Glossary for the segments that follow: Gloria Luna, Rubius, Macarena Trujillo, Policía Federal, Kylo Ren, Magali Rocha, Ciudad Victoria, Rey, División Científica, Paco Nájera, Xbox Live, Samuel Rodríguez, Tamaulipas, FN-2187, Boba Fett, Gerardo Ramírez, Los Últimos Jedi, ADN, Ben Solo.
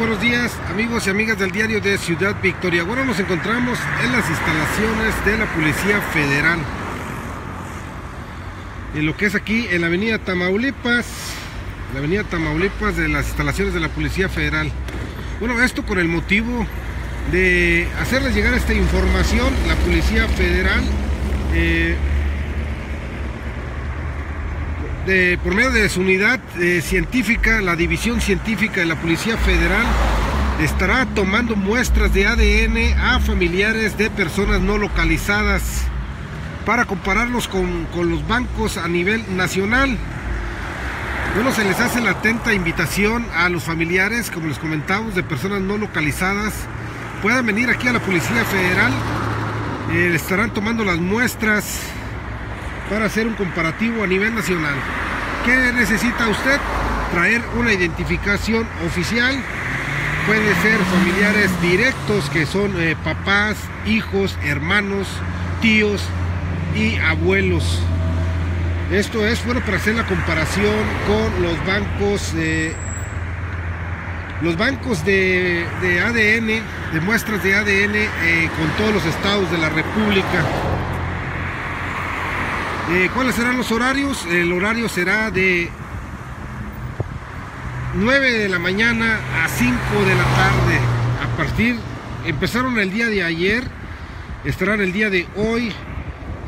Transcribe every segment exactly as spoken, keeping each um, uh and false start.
buenos días, amigos y amigas del diario de Ciudad Victoria. Bueno, nos encontramos en las instalaciones de la Policía Federal, en lo que es aquí en la avenida Tamaulipas, la avenida Tamaulipas de las instalaciones de la Policía Federal. Bueno, esto con el motivo de hacerles llegar esta información. La Policía Federal, eh, de, por medio de su unidad eh, científica, la División Científica de la Policía Federal, estará tomando muestras de A D N a familiares de personas no localizadas para compararlos con, con los bancos a nivel nacional. Bueno, se les hace la atenta invitación a los familiares, como les comentamos, de personas no localizadas. Puedan venir aquí a la Policía Federal, eh, estarán tomando las muestras para hacer un comparativo a nivel nacional. ¿Qué necesita usted? Traer una identificación oficial, puede ser familiares directos, que son eh, papás, hijos, hermanos, tíos y abuelos. Esto es, bueno, para hacer la comparación con los bancos, eh, los bancos de, de A D N, de muestras de A D N eh, con todos los estados de la República. Eh, ¿Cuáles serán los horarios? El horario será de nueve de la mañana a cinco de la tarde. A partir, empezaron el día de ayer, estarán el día de hoy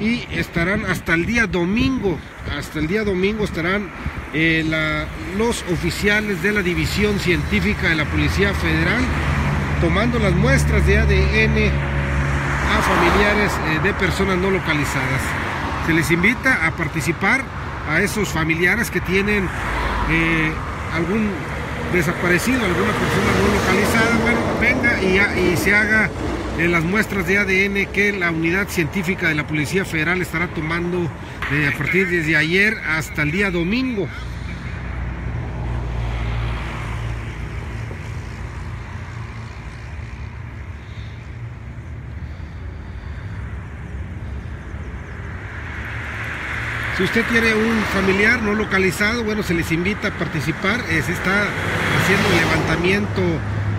y estarán hasta el día domingo. Hasta el día domingo estarán eh, la, los oficiales de la División Científica de la Policía Federal tomando las muestras de A D N a familiares eh, de personas no localizadas. Se les invita a participar a esos familiares que tienen eh, algún desaparecido, alguna persona no localizada. Bueno, venga y, a, y se haga eh, las muestras de A D N que la unidad científica de la Policía Federal estará tomando eh, a partir desde ayer hasta el día domingo. Si usted tiene un familiar no localizado, bueno, se les invita a participar. Se está haciendo el levantamiento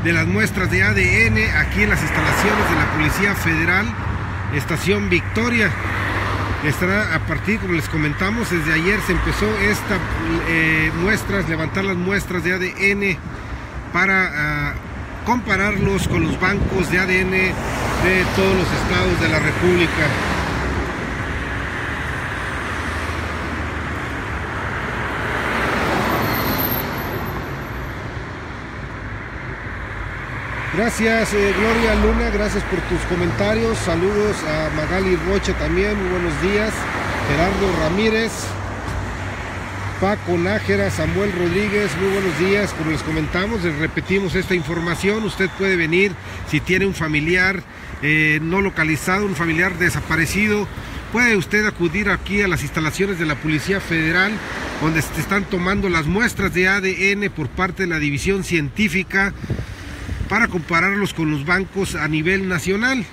de las muestras de A D N aquí en las instalaciones de la Policía Federal, Estación Victoria. Estará a partir, como les comentamos, desde ayer se empezó esta eh, muestras, levantar las muestras de A D N para uh, compararlos con los bancos de A D N de todos los estados de la República. Gracias, eh, Gloria Luna, gracias por tus comentarios. Saludos a Magali Rocha también, muy buenos días. Gerardo Ramírez, Paco Nájera, Samuel Rodríguez, muy buenos días. Como les comentamos, les repetimos esta información. Usted puede venir si tiene un familiar eh, no localizado, un familiar desaparecido. Puede usted acudir aquí a las instalaciones de la Policía Federal, donde se están tomando las muestras de A D N por parte de la División Científica, para compararlos con los bancos a nivel nacional.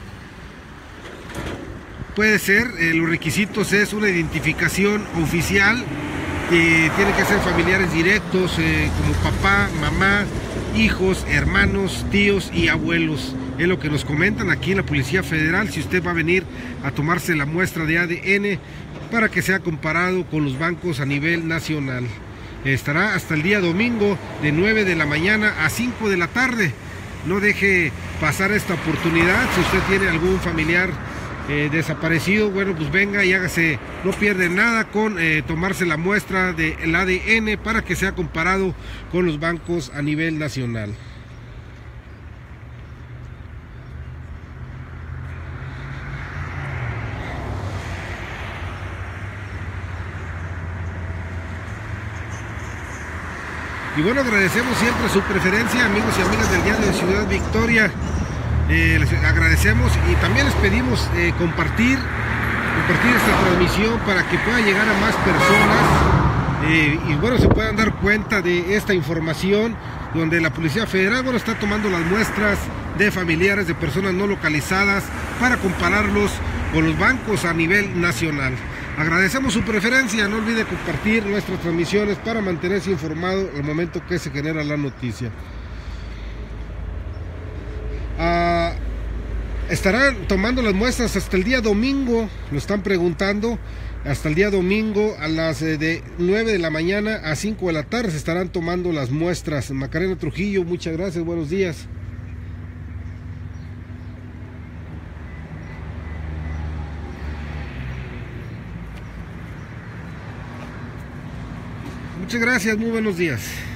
Puede ser, eh, los requisitos es una identificación oficial, eh, tiene que ser familiares directos, eh, como papá, mamá, hijos, hermanos, tíos y abuelos. Es lo que nos comentan aquí en la Policía Federal, si usted va a venir a tomarse la muestra de A D N para que sea comparado con los bancos a nivel nacional. Estará hasta el día domingo de nueve de la mañana a cinco de la tarde. No deje pasar esta oportunidad. Si usted tiene algún familiar eh, desaparecido, bueno, pues venga y hágase, no pierde nada con eh, tomarse la muestra del A D N para que sea comparado con los bancos a nivel nacional. Y bueno, agradecemos siempre su preferencia, amigos y amigas del diario de Ciudad Victoria. Eh, les agradecemos y también les pedimos eh, compartir, compartir esta transmisión para que pueda llegar a más personas. Eh, y bueno, se puedan dar cuenta de esta información, donde la Policía Federal, bueno, está tomando las muestras de familiares de personas no localizadas para compararlos con los bancos a nivel nacional. Agradecemos su preferencia, no olvide compartir nuestras transmisiones para mantenerse informado al momento que se genera la noticia. Estarán tomando las muestras hasta el día domingo, lo están preguntando, hasta el día domingo a las de nueve de la mañana a cinco de la tarde se estarán tomando las muestras. Macarena Trujillo, muchas gracias, buenos días. Muchas gracias, muy buenos días.